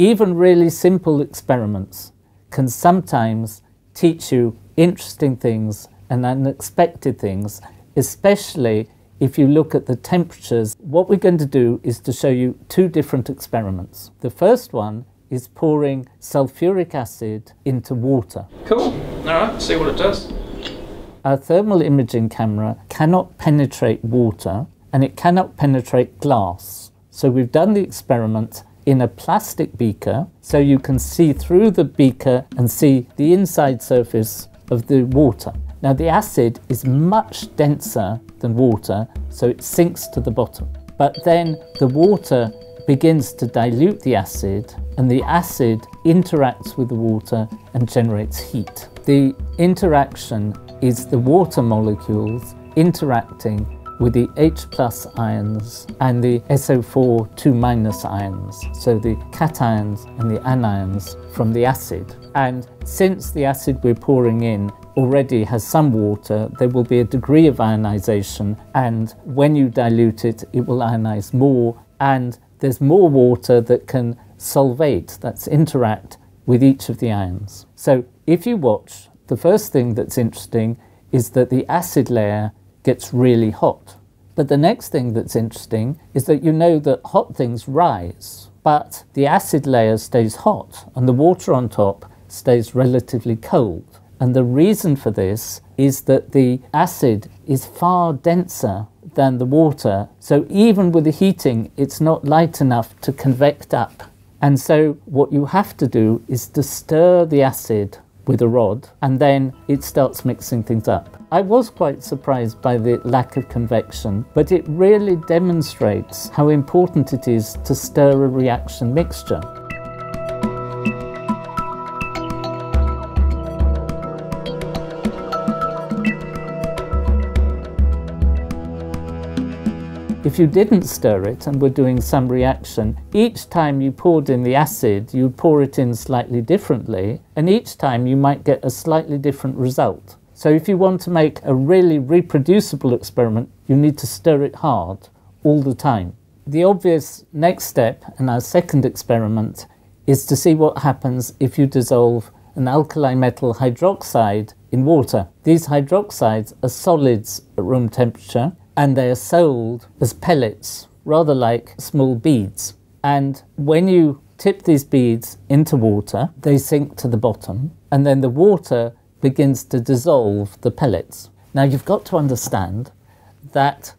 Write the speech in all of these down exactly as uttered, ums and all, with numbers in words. Even really simple experiments can sometimes teach you interesting things and unexpected things, especially if you look at the temperatures. What we're going to do is to show you two different experiments. The first one is pouring sulfuric acid into water. Cool, all right, see what it does. Our thermal imaging camera cannot penetrate water and it cannot penetrate glass. So we've done the experiment in a plastic beaker, so you can see through the beaker and see the inside surface of the water. Now the acid is much denser than water, so it sinks to the bottom. But then the water begins to dilute the acid, and the acid interacts with the water and generates heat. The interaction is the water molecules interacting with the H plus ions and the S O four two minus ions, so the cations and the anions from the acid. And since the acid we're pouring in already has some water, there will be a degree of ionization, and when you dilute it, it will ionize more, and there's more water that can solvate, that's interact with each of the ions. So if you watch, the first thing that's interesting is that the acid layer gets really hot. But the next thing that's interesting is that you know that hot things rise, but the acid layer stays hot and the water on top stays relatively cold. And the reason for this is that the acid is far denser than the water, so even with the heating it's not light enough to convect up. And so what you have to do is to stir the acid with a rod, and then it starts mixing things up. I was quite surprised by the lack of convection, but it really demonstrates how important it is to stir a reaction mixture. If you didn't stir it and were doing some reaction, each time you poured in the acid, you'd pour it in slightly differently, and each time you might get a slightly different result. So if you want to make a really reproducible experiment, you need to stir it hard all the time. The obvious next step in our second experiment is to see what happens if you dissolve an alkali metal hydroxide in water. These hydroxides are solids at room temperature, and they are sold as pellets, rather like small beads. And when you tip these beads into water, they sink to the bottom, and then the water begins to dissolve the pellets. Now you've got to understand that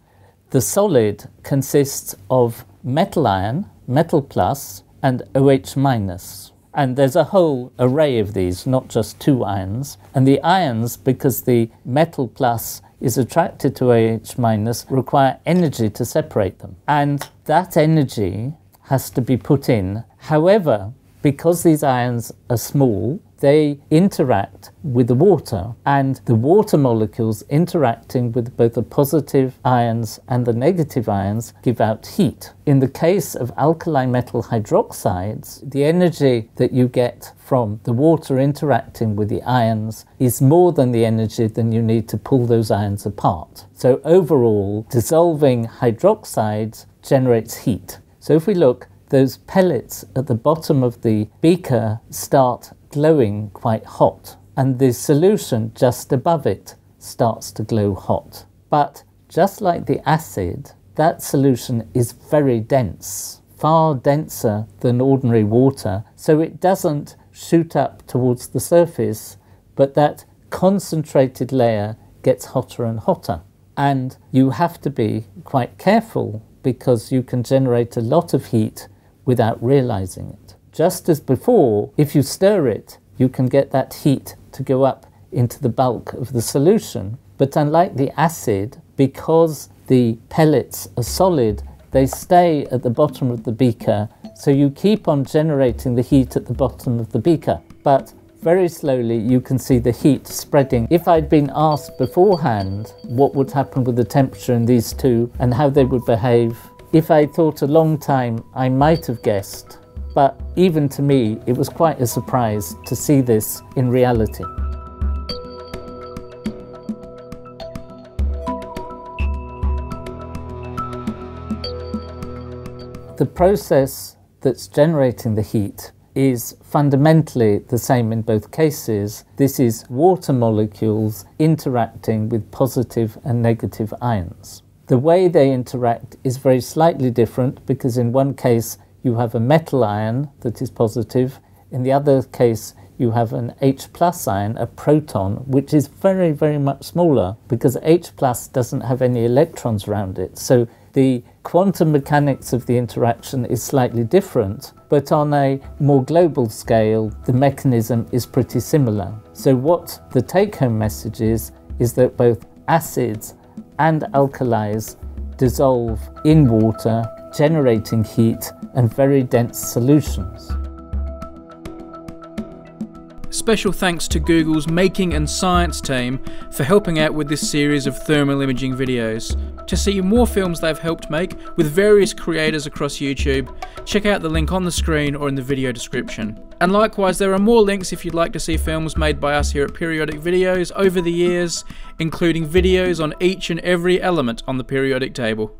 the solid consists of metal ion, metal plus, and OH minus. And there's a whole array of these, not just two ions. And the ions, because the metal plus is attracted to OH minus, require energy to separate them. And that energy has to be put in. However, because these ions are small, they interact with the water, and the water molecules interacting with both the positive ions and the negative ions give out heat. In the case of alkali metal hydroxides, the energy that you get from the water interacting with the ions is more than the energy that you need to pull those ions apart. So overall, dissolving hydroxides generates heat. So if we look, those pellets at the bottom of the beaker start glowing quite hot, and the solution just above it starts to glow hot. But just like the acid, that solution is very dense, far denser than ordinary water, so it doesn't shoot up towards the surface, but that concentrated layer gets hotter and hotter. And you have to be quite careful because you can generate a lot of heat without realizing it. Just as before, if you stir it, you can get that heat to go up into the bulk of the solution. But unlike the acid, because the pellets are solid, they stay at the bottom of the beaker, so you keep on generating the heat at the bottom of the beaker. But very slowly you can see the heat spreading. If I'd been asked beforehand what would happen with the temperature in these two and how they would behave, if I thought a long time, I might have guessed. But even to me, it was quite a surprise to see this in reality. The process that's generating the heat is fundamentally the same in both cases. This is water molecules interacting with positive and negative ions. The way they interact is very slightly different because in one case you have a metal ion that is positive, in the other case you have an H plus ion, a proton, which is very, very much smaller because H plus doesn't have any electrons around it. So the quantum mechanics of the interaction is slightly different, but on a more global scale, the mechanism is pretty similar. So what the take-home message is, is that both acids and alkalis dissolve in water, generating heat and very dense solutions. Special thanks to Google's Making and Science team for helping out with this series of thermal imaging videos. To see more films they've helped make with various creators across YouTube, check out the link on the screen or in the video description. And likewise, there are more links if you'd like to see films made by us here at Periodic Videos over the years, including videos on each and every element on the periodic table.